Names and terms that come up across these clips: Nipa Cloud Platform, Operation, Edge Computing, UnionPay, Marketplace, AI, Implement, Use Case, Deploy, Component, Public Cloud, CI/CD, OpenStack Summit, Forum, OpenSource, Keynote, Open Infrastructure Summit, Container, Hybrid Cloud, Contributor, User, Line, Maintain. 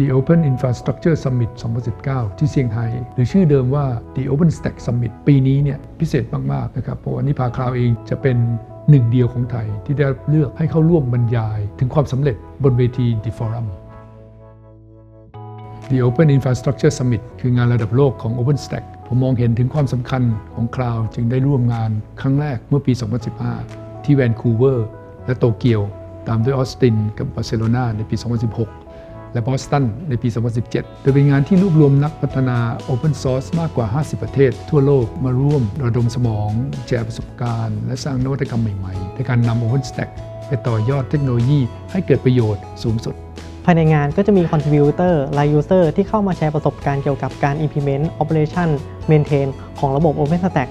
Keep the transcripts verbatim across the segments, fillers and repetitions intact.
The Open Infrastructure Summit สองพันสิบเก้า ที่เซี่ยงไฮ้หรือชื่อเดิมว่า The OpenStack Summit ปีนี้เนี่ยพิเศษมากๆนะครับเพราะว่านิพาคลาวเองจะเป็นหนึ่งเดียวของไทยที่ได้เลือกให้เข้าร่วมบรรยายถึงความสำเร็จบนเวที The Forum The Open Infrastructure Summit คืองานระดับโลกของ OpenStack ผมมองเห็นถึงความสำคัญของคลาวด์จึงได้ร่วมงานครั้งแรกเมื่อปี สองพันสิบห้า ที่แวนคูเวอร์และโตเกียวตามด้วยออสตินกับบาร์เซโลนาในปี สองพันสิบหก และบอสตันในปี สองพันสิบเจ็ด โดยเป็นงานที่รวบรวมนักพัฒนา OpenSource มากกว่า ห้าสิบ ประเทศทั่วโลกมาร่วมระดมสมองแชร์ประสบการณ์และสร้างนวัตกรรมใหม่ๆในการนำ OpenStack ไปต่อยอดเทคโนโลยีให้เกิดประโยชน์สูงสุดภายในงานก็จะมี Contributor และ User ที่เข้ามาแชร์ประสบการณ์เกี่ยวกับการ Implement Operation Maintain ของระบบ OpenStack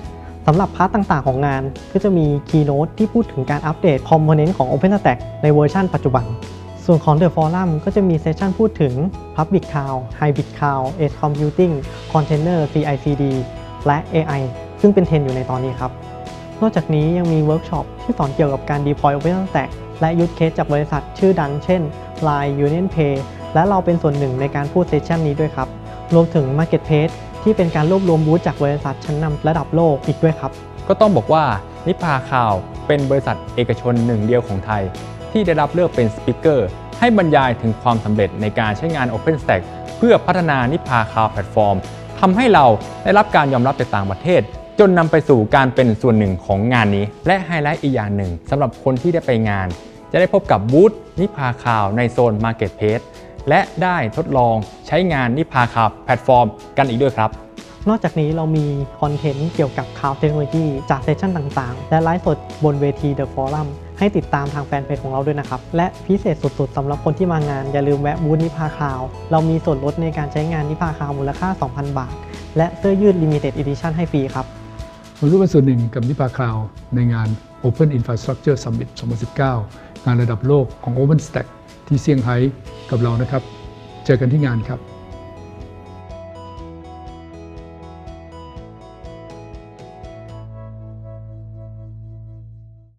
สำหรับพาร์ทต่างๆของงานก็จะมี Keynote ที่พูดถึงการอัปเดต Component ของ OpenStack ในเวอร์ชันปัจจุบันส่วนของ The Forum ก็จะมีเซสชั่นพูดถึง Public Cloud, Hybrid Cloud, Edge Computing, Container ซี ไอ ซี ดี และ เอ ไอ ซึ่งเป็นเทรนด์อยู่ในตอนนี้ครับนอกจากนี้ยังมีเวิร์กช็อปที่สอนเกี่ยวกับการ Deploy OpenStack และ Use Case จากบริษัทชื่อดังเช่นLine, UnionPay และเราเป็นส่วนหนึ่งในการพูดเซสชันนี้ด้วยครับรวมถึง Marketplace ที่เป็นการรวบรวมบูธจากบริษัทชั้นนำระดับโลกอีกด้วยครับก็ต้องบอกว่านิพาคลาวด์เป็นบริษัทเอกชนหนึ่งเดียวของไทยที่ได้รับเลือกเป็นสปีกเกอร์ให้บรรยายถึงความสำเร็จในการใช้งาน OpenStack เพื่อพัฒนานิพาคลาวด์แพลตฟอร์มทำให้เราได้รับการยอมรับจากต่างประเทศจนนำไปสู่การเป็นส่วนหนึ่งของงานนี้และไฮไลท์อีกอย่างหนึ่งสำหรับคนที่ได้ไปงานจะได้พบกับบูธนิพาคลาวด์ในโซน Marketplace และได้ทดลองใช้งานนิพาคลาวด์แพลตฟอร์มกันอีกด้วยครับนอกจากนี้เรามีคอนเทนต์เกี่ยวกับคลาวด์เทคโนโลยีจากเซสชั่นต่างๆและไลฟ์สดบนเวที The Forum ให้ติดตามทางแฟนเพจของเราด้วยนะครับและพิเศษสุดๆสำหรับคนที่มางานอย่าลืมแวะบูธนิพาคลาวด์เรามีส่วนลดในการใช้งานนิพาคลาวด์มูลค่า สองพัน บาทและเสื้อยืด Limited Edition ให้ฟรีครับมาร่วมเป็นส่วนหนึ่งกับนิพาคลาวด์ในงาน Open Infrastructure Summit สองพันสิบเก้างานระดับโลกของ OpenStack ที่เซี่ยงไฮ้กับเรานะครับเจอกันที่งานครับ